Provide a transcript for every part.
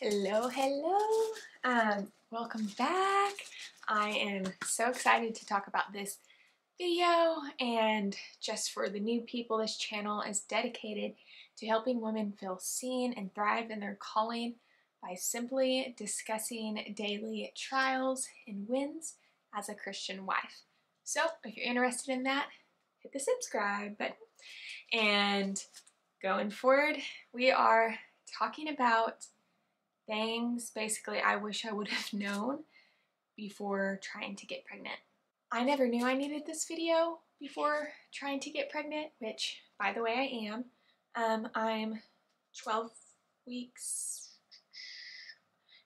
Hello, hello. Welcome back. I am so excited to talk about this video, and just for the new people, this channel is dedicated to helping women feel seen and thrive in their calling by simply discussing daily trials and wins as a Christian wife. So if you're interested in that, hit the subscribe button. And going forward, we are talking about things basically I wish I would have known before trying to get pregnant. I never knew I needed this video before trying to get pregnant, which, by the way, I am. I'm 12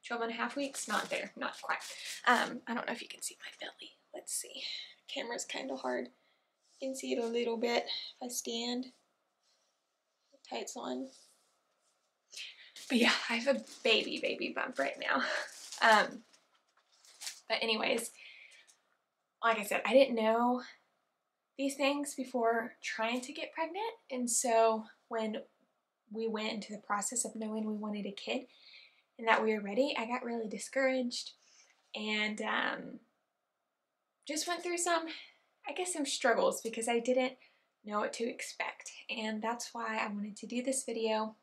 and a half weeks, not there, not quite. I don't know if you can see my belly. Let's see, camera's kind of hard. You can see it a little bit if I stand, the tights on. But yeah, I have a baby bump right now. But anyways, like I said, I didn't know these things before trying to get pregnant. And so when we went into the process of knowing we wanted a kid and that we were ready, I got really discouraged and just went through some, I guess, some struggles because I didn't know what to expect. And that's why I wanted to do this video.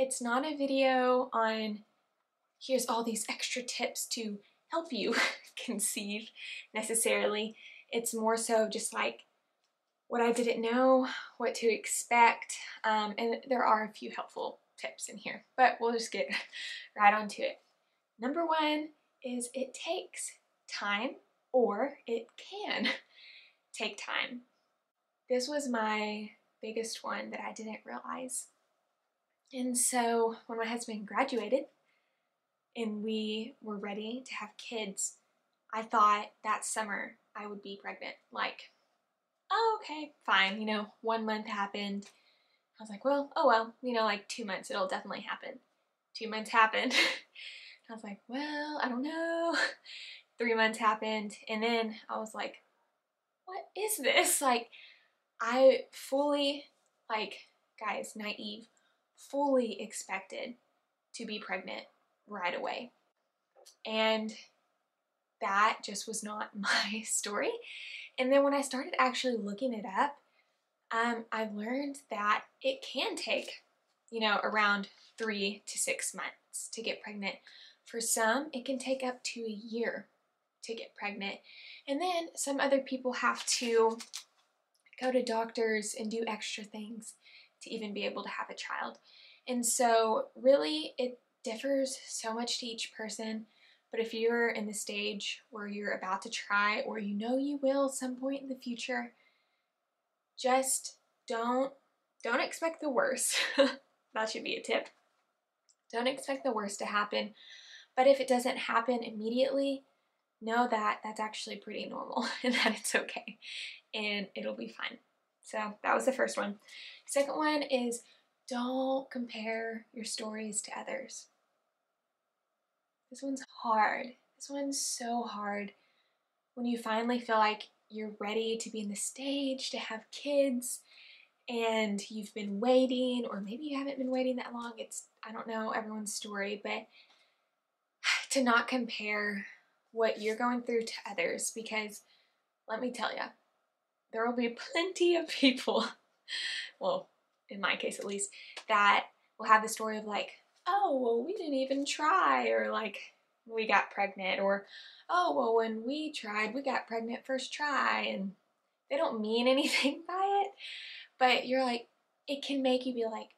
It's not a video on here's all these extra tips to help you conceive necessarily. It's more so just like what I didn't know, what to expect, and there are a few helpful tips in here, but we'll just get right onto it. Number one is it takes time, or it can take time. This was my biggest one that I didn't realize. And so when my husband graduated and we were ready to have kids, I thought that summer I would be pregnant. Like, oh, okay, fine. You know, 1 month happened. I was like, well, oh well, you know, like 2 months, it'll definitely happen. 2 months happened. I was like, well, I don't know. 3 months happened. And then I was like, what is this? Like, I fully, like, guys, naive, fully expected to be pregnant right away. And that just was not my story. And then when I started actually looking it up, I learned that it can take, you know, around 3 to 6 months to get pregnant. For some, it can take up to a year to get pregnant. And then some other people have to go to doctors and do extra things to even be able to have a child. And so really it differs so much to each person, but if you're in the stage where you're about to try, or you know you will some point in the future, just don't expect the worst. That should be a tip. Don't expect the worst to happen, but if it doesn't happen immediately, know that that's actually pretty normal and that it's okay and it'll be fine. So that was the first one. Second one is don't compare your stories to others. This one's hard. This one's so hard. When you finally feel like you're ready to be in the stage to have kids and you've been waiting, or maybe you haven't been waiting that long. It's, I don't know everyone's story, but to not compare what you're going through to others, because let me tell you, there will be plenty of people, well, in my case at least, that will have the story of like, oh, well, we didn't even try, or like, we got pregnant, or, oh, well, when we tried, we got pregnant first try, and they don't mean anything by it, but you're like, it can make you be like,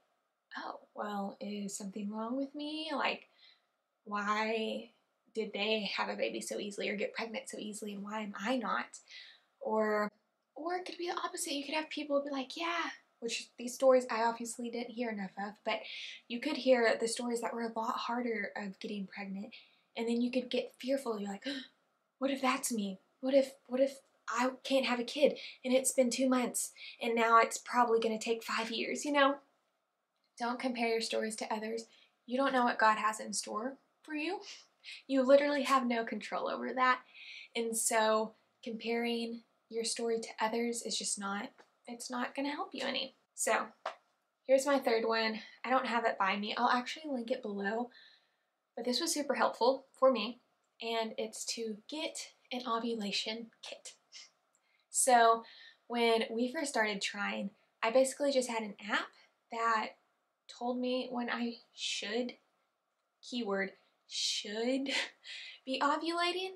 oh, well, is something wrong with me? Like, why did they have a baby so easily, or get pregnant so easily, and why am I not? Or it could be the opposite. You could have people be like, yeah, which these stories I obviously didn't hear enough of, but you could hear the stories that were a lot harder of getting pregnant. And then you could get fearful. You're like, oh, what if that's me? What if I can't have a kid and it's been 2 months and now it's probably going to take 5 years, you know? Don't compare your stories to others. You don't know what God has in store for you. You literally have no control over that. And so comparing your story to others is just not, it's not going to help you any. So Here's my third one. I don't have it by me. I'll actually link it below, but this was super helpful for me, and it's to get an ovulation kit. So when we first started trying, I basically just had an app that told me when I should, keyword, should be ovulating,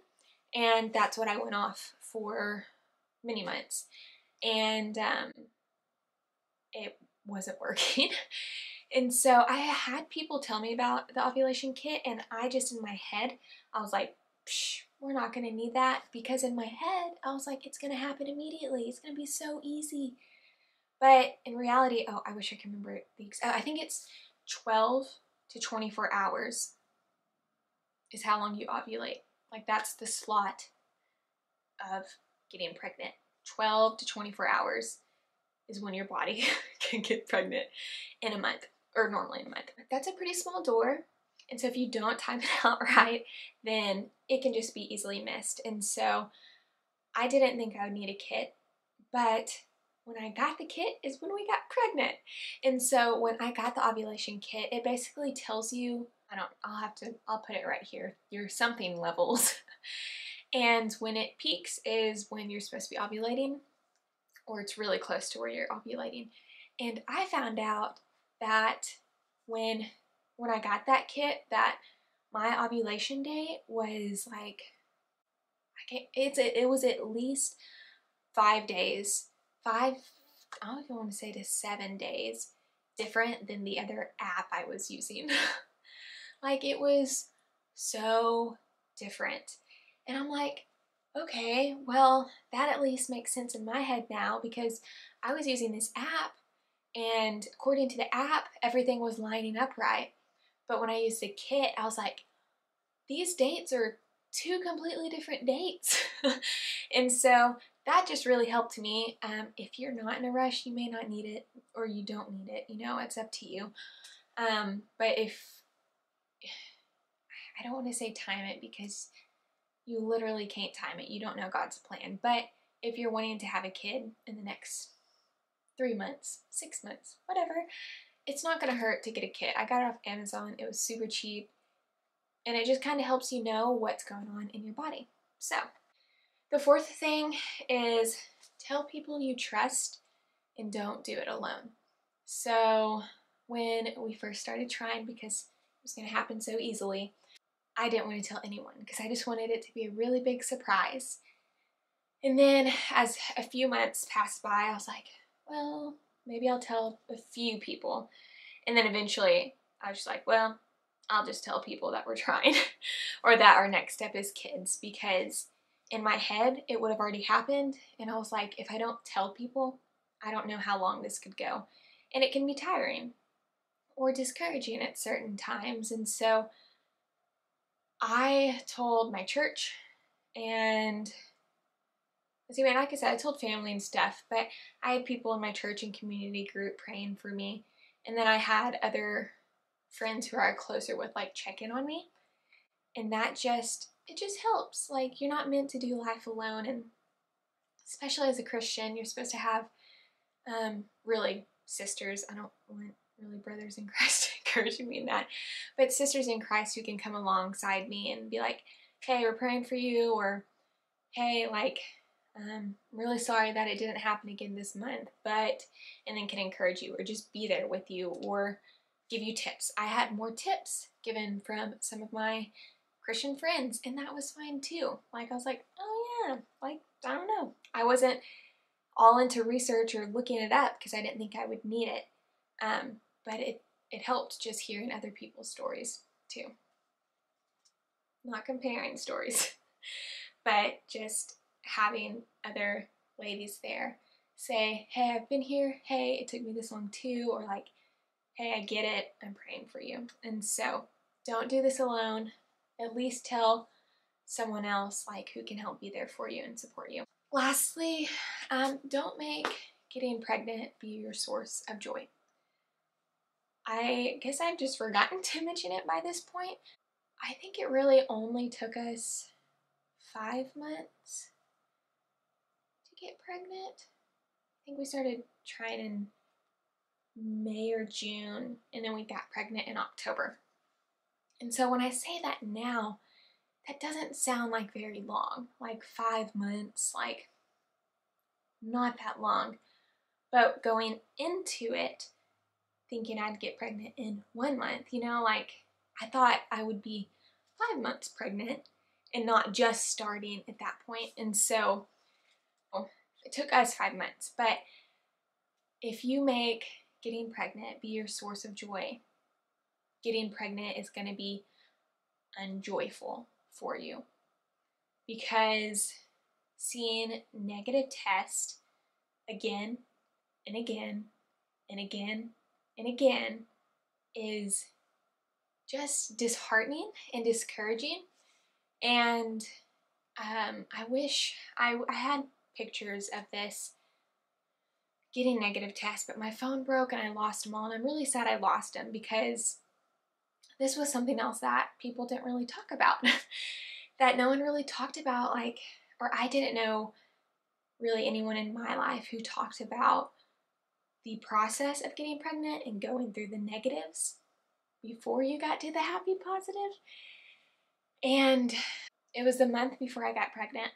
and that's what I went off for many months, and it wasn't working. And so I had people tell me about the ovulation kit, and I just in my head, I was like, we're not gonna need that, because in my head, I was like, it's gonna happen immediately. It's gonna be so easy. But in reality, oh, I wish I could remember the I think it's 12 to 24 hours is how long you ovulate. Like, that's the slot of getting pregnant. 12 to 24 hours is when your body can get pregnant in a month, or normally in a month. That's a pretty small door, and so if you don't time it out right, then it can just be easily missed. And so I didn't think I would need a kit, but when I got the kit is when we got pregnant. And so when I got the ovulation kit, it basically tells you, I'll put it right here, your something levels. And when it peaks is when you're supposed to be ovulating, or it's really close to where you're ovulating. And I found out that when I got that kit, that my ovulation day was like, it was at least 5 days. I don't even want to say to 7 days different than the other app I was using. Like, it was so different. And I'm like, okay, well, that at least makes sense in my head now, because I was using this app, and according to the app, everything was lining up right. But when I used the kit, I was like, these dates are two completely different dates. And so that just really helped me. If you're not in a rush, you may not need it, or you don't need it, you know, it's up to you. But if, I don't want to say time it, because you literally can't time it. You don't know God's plan. But if you're wanting to have a kid in the next 3 months, 6 months, whatever, it's not going to hurt to get a kit. I got it off Amazon. It was super cheap. And it just kind of helps you know what's going on in your body. So the fourth thing is tell people you trust and don't do it alone. So when we first started trying, because it was going to happen so easily, I didn't want to tell anyone, because I just wanted it to be a really big surprise. And then as a few months passed by, I was like, well, maybe I'll tell a few people. And then eventually I was just like, well, I'll just tell people that we're trying, or that our next step is kids, because in my head it would have already happened. And I was like, if I don't tell people, I don't know how long this could go. And it can be tiring or discouraging at certain times. And so I told my church, and like I said, I told family and stuff, but I had people in my church and community group praying for me, and then I had other friends who are closer with, like, check in on me, and that just, it just helps. Like, you're not meant to do life alone, and especially as a Christian, you're supposed to have really sisters. I don't want really brothers in Christ encouraging me in that, but sisters in Christ who can come alongside me and be like, hey, we're praying for you, or hey, like, I'm really sorry that it didn't happen again this month, but, and then can encourage you, or just be there with you, or give you tips. I had more tips given from some of my Christian friends, and that was fine too. Like, I was like, oh yeah, like, I don't know. I wasn't all into research or looking it up, because I didn't think I would need it. But it helped just hearing other people's stories too. Not comparing stories, but just having other ladies there say, hey, I've been here. Hey, it took me this long too. Or like, hey, I get it. I'm praying for you. And so don't do this alone. At least tell someone else, like, who can help be there for you and support you. Lastly, don't make getting pregnant be your source of joy. I guess I've just forgotten to mention it by this point. I think it really only took us 5 months to get pregnant. I think we started trying in May or June, and then we got pregnant in October. And so when I say that now, that doesn't sound like very long, like 5 months, like not that long. But going into it, thinking I'd get pregnant in 1 month, you know, like I thought I would be 5 months pregnant and not just starting at that point. And so it took us 5 months. But if you make getting pregnant be your source of joy, getting pregnant is going to be unjoyful for you, because seeing negative tests again and again and again and again is just disheartening and discouraging. And I wish I had pictures of this getting negative tests, but my phone broke and I lost them all, and I'm really sad I lost them, because this was something else that people didn't really talk about, that no one really talked about, like, or I didn't know really anyone in my life who talked about the process of getting pregnant and going through the negatives before you got to the happy positive. And it was the month before I got pregnant,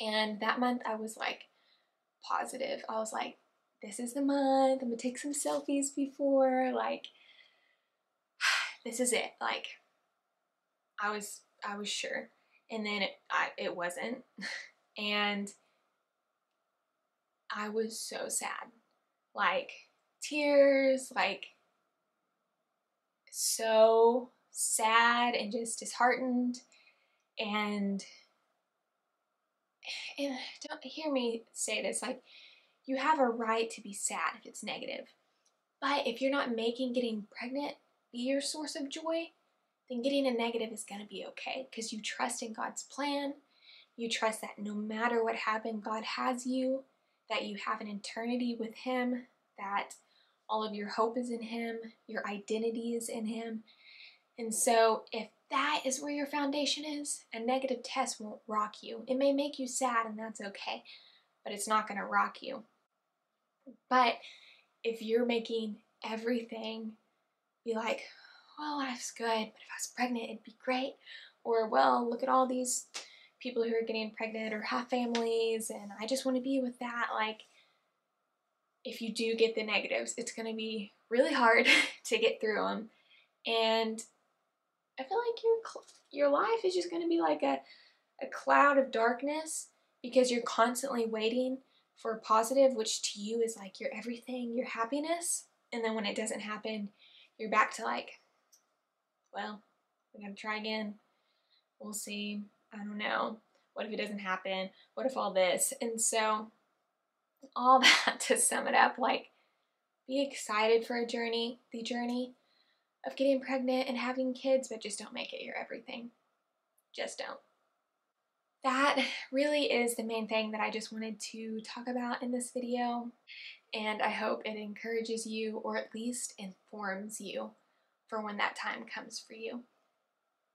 and that month I was like positive. I was like, this is the month, I'm gonna take some selfies before, like, this is it. Like, I was sure. And then it wasn't. And I was so sad, like tears, like so sad and just disheartened. And don't hear me say this, like, you have a right to be sad if it's negative. But if you're not making getting pregnant be your source of joy, then getting a negative is going to be okay, because you trust in God's plan. You trust that no matter what happened, God has you, that you have an eternity with Him, that all of your hope is in Him, your identity is in Him. And so if that is where your foundation is, a negative test won't rock you. It may make you sad, and that's okay, but it's not going to rock you. But if you're making everything be like, well, life's good, but if I was pregnant, it'd be great. Or, well, look at all these people who are getting pregnant or have families, and I just want to be with that. Like, if you do get the negatives, it's going to be really hard to get through them. And I feel like your life is just going to be like a cloud of darkness, because you're constantly waiting for a positive, which to you is like your everything, your happiness. And then when it doesn't happen, you're back to like, well, we gotta try again. We'll see. I don't know. What if it doesn't happen? What if all this? And so all that to sum it up, like, be excited for a journey, the journey of getting pregnant and having kids, but just don't make it your everything. Just don't. That really is the main thing that I just wanted to talk about in this video. And I hope it encourages you, or at least informs you, for when that time comes for you.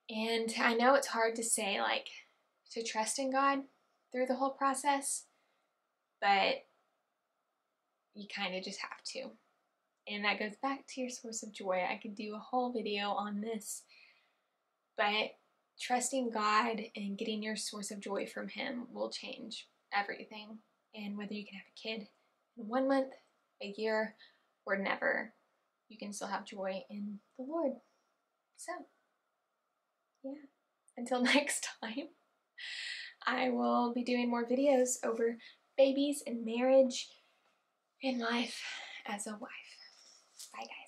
And I know it's hard to say, like, to trust in God through the whole process, but you kind of just have to. And that goes back to your source of joy. I could do a whole video on this, but trusting God and getting your source of joy from Him will change everything. And whether you can have a kid in 1 month, a year, or never, you can still have joy in the Lord. So, yeah, until next time, I will be doing more videos over babies and marriage and life as a wife. Bye, guys.